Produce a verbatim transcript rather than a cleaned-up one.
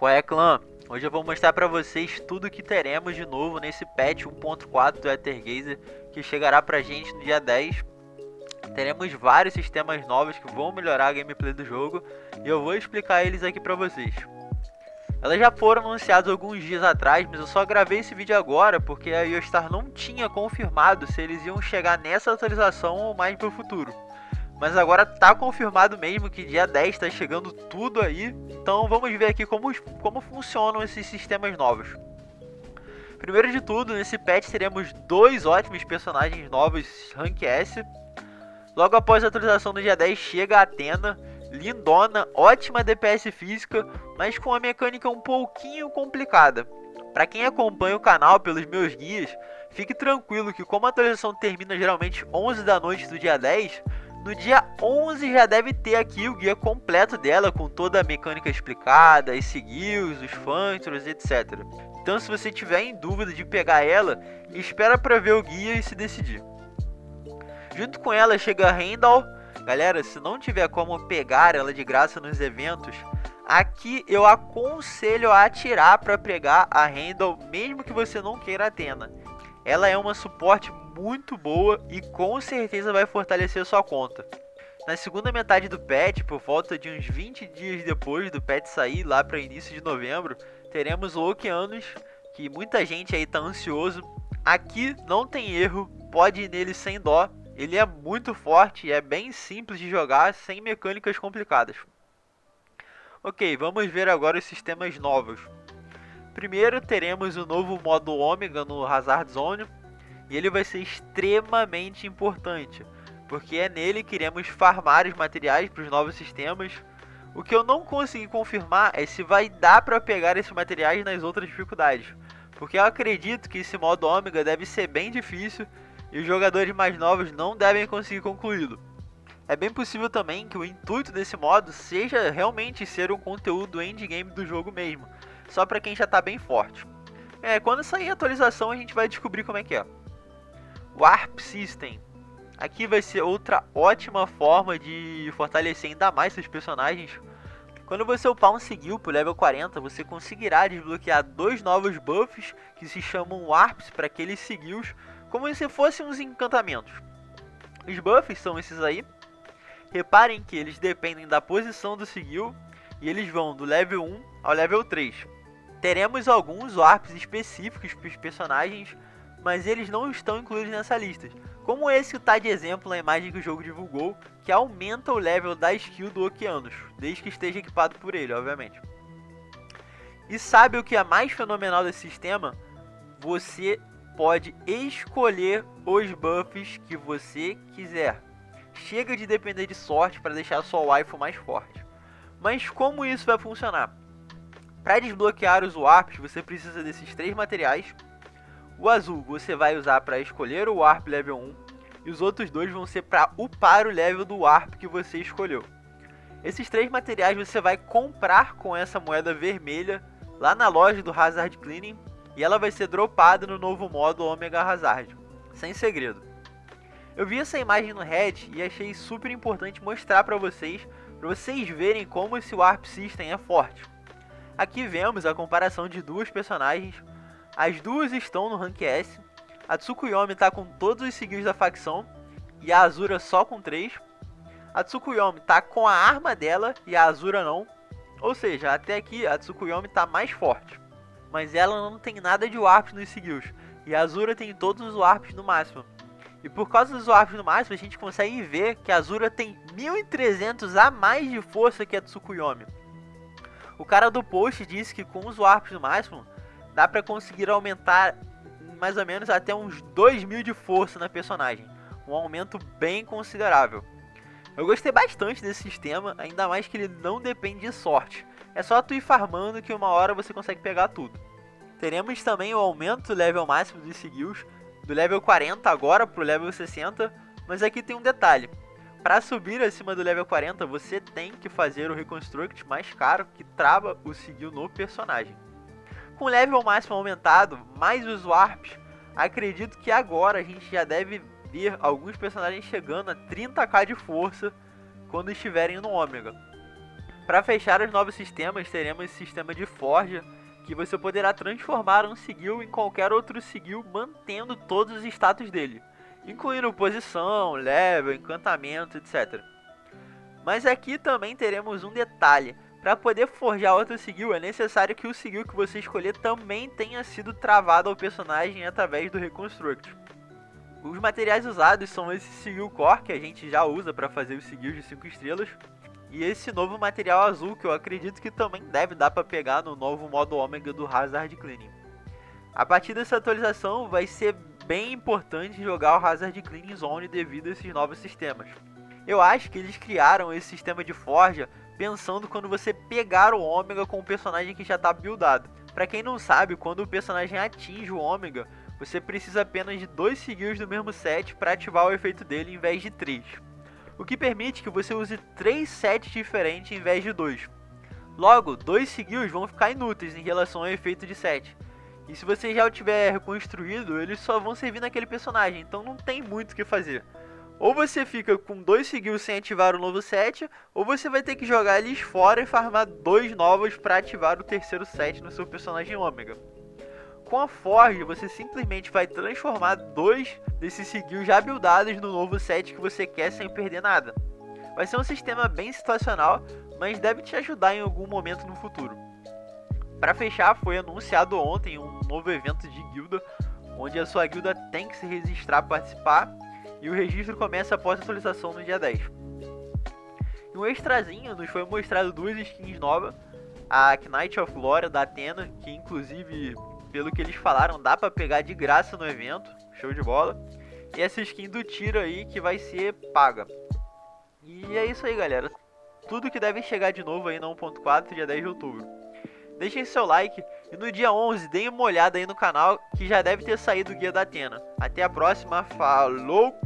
Qual é, clã? Hoje eu vou mostrar para vocês tudo que teremos de novo nesse patch um ponto quatro do Aether Gazer, que chegará pra gente no dia dez. Teremos vários sistemas novos que vão melhorar a gameplay do jogo e eu vou explicar eles aqui pra vocês. Elas já foram anunciadas alguns dias atrás, mas eu só gravei esse vídeo agora porque a Yostar não tinha confirmado se eles iam chegar nessa atualização ou mais pro futuro. Mas agora tá confirmado mesmo que dia dez tá chegando tudo aí, então vamos ver aqui como, como funcionam esses sistemas novos. Primeiro de tudo, nesse patch teremos dois ótimos personagens novos Rank S. Logo após a atualização do dia dez chega a Athena, lindona, ótima D P S física, mas com uma mecânica um pouquinho complicada. Para quem acompanha o canal pelos meus guias, fique tranquilo que como a atualização termina geralmente onze da noite do dia dez, no dia onze já deve ter aqui o guia completo dela com toda a mecânica explicada, as skills, os functions, etcétera. Então se você tiver em dúvida de pegar ela, espera para ver o guia e se decidir. Junto com ela chega Rhendal. Galera, se não tiver como pegar ela de graça nos eventos, aqui eu aconselho a atirar para pegar a Rhendal, mesmo que você não queira a Athena. Ela é uma suporte muito boa e com certeza vai fortalecer sua conta. Na segunda metade do patch, por volta de uns vinte dias depois do patch sair, lá para início de novembro, teremos o Oceanos, que muita gente aí tá ansioso. Aqui não tem erro, pode ir nele sem dó. Ele é muito forte e é bem simples de jogar, sem mecânicas complicadas. Ok, vamos ver agora os sistemas novos. Primeiro teremos o novo modo Ômega no Hazard Zone. E ele vai ser extremamente importante, porque é nele que iremos farmar os materiais para os novos sistemas. O que eu não consegui confirmar é se vai dar para pegar esses materiais nas outras dificuldades, porque eu acredito que esse modo Ômega deve ser bem difícil e os jogadores mais novos não devem conseguir concluí-lo. É bem possível também que o intuito desse modo seja realmente ser um conteúdo endgame do jogo mesmo, só para quem já está bem forte. É, quando sair a atualização a gente vai descobrir como é que é. Warp System. Aqui vai ser outra ótima forma de fortalecer ainda mais seus personagens. Quando você upar um Sigil pro level quarenta, você conseguirá desbloquear dois novos buffs que se chamam Warps para aqueles Sigils, como se fossem uns encantamentos. Os buffs são esses aí. Reparem que eles dependem da posição do Sigil e eles vão do level um ao level três. Teremos alguns Warps específicos para os personagens, mas eles não estão incluídos nessa lista, como esse que está de exemplo na imagem que o jogo divulgou, que aumenta o level da skill do Okeanos, desde que esteja equipado por ele, obviamente. E sabe o que é mais fenomenal desse sistema? Você pode escolher os buffs que você quiser. Chega de depender de sorte para deixar sua waifu mais forte. Mas como isso vai funcionar? Para desbloquear os warps, você precisa desses três materiais. O azul você vai usar para escolher o Warp level um e os outros dois vão ser para upar o level do Warp que você escolheu. Esses três materiais você vai comprar com essa moeda vermelha lá na loja do Hazard Clean e ela vai ser dropada no novo modo Omega Hazard, sem segredo. Eu vi essa imagem no Reddit e achei super importante mostrar para vocês, para vocês verem como esse Warp System é forte. Aqui vemos a comparação de duas personagens. As duas estão no Rank S, a Tsukuyomi está com todos os sigils da facção e a Azura só com três. A Tsukuyomi está com a arma dela e a Azura não, ou seja, até aqui a Tsukuyomi está mais forte. Mas ela não tem nada de warps nos sigils e a Azura tem todos os warps no máximo. E por causa dos warps no máximo a gente consegue ver que a Azura tem mil e trezentos a mais de força que a Tsukuyomi. O cara do post disse que com os warps no máximo dá para conseguir aumentar mais ou menos até uns dois mil de força na personagem, um aumento bem considerável. Eu gostei bastante desse sistema, ainda mais que ele não depende de sorte, é só tu ir farmando que uma hora você consegue pegar tudo. Teremos também o aumento do level máximo dos sigils, do level quarenta agora para o level sessenta, mas aqui tem um detalhe. Para subir acima do level quarenta você tem que fazer o Reconstruct mais caro que trava o sigil no personagem. Com o level máximo aumentado, mais os warps, acredito que agora a gente já deve ver alguns personagens chegando a trinta k de força quando estiverem no Ômega. Para fechar os novos sistemas, teremos o sistema de Forge, que você poderá transformar um sigil em qualquer outro sigil mantendo todos os status dele, incluindo posição, level, encantamento, etcétera. Mas aqui também teremos um detalhe: para poder forjar outro sigil, é necessário que o sigil que você escolher também tenha sido travado ao personagem através do Reconstruct. Os materiais usados são esse Sigil Core, que a gente já usa para fazer os sigils de cinco estrelas, e esse novo material azul, que eu acredito que também deve dar para pegar no novo modo Ômega do Hazard Clean. A partir dessa atualização vai ser bem importante jogar o Hazard Clean Zone devido a esses novos sistemas. Eu acho que eles criaram esse sistema de forja pensando quando você pegar o Ômega com o personagem que já está buildado. Para quem não sabe, quando o personagem atinge o Ômega, você precisa apenas de dois sigils do mesmo set para ativar o efeito dele em vez de três. O que permite que você use três sets diferentes em vez de dois. Logo, dois sigils vão ficar inúteis em relação ao efeito de set. E se você já o tiver reconstruído, eles só vão servir naquele personagem, então não tem muito o que fazer. Ou você fica com dois sigils sem ativar o novo set, ou você vai ter que jogar eles fora e farmar dois novos para ativar o terceiro set no seu personagem Ômega. Com a Forge, você simplesmente vai transformar dois desses sigils já buildados no novo set que você quer sem perder nada. Vai ser um sistema bem situacional, mas deve te ajudar em algum momento no futuro. Para fechar, foi anunciado ontem um novo evento de guilda, onde a sua guilda tem que se registrar para participar, e o registro começa após a atualização no dia dez. E um extrazinho, nos foi mostrado duas skins novas, a Knight of Glory da Athena, que inclusive, pelo que eles falaram, dá pra pegar de graça no evento, show de bola. E essa skin do tiro aí, que vai ser paga. E é isso aí, galera. Tudo que deve chegar de novo aí na um ponto quatro, dia dez de outubro. Deixem seu like e no dia onze deem uma olhada aí no canal, que já deve ter saído o guia da Athena. Até a próxima, falou!